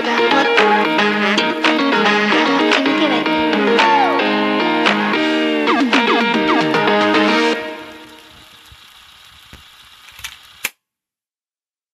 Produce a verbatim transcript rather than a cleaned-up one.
that what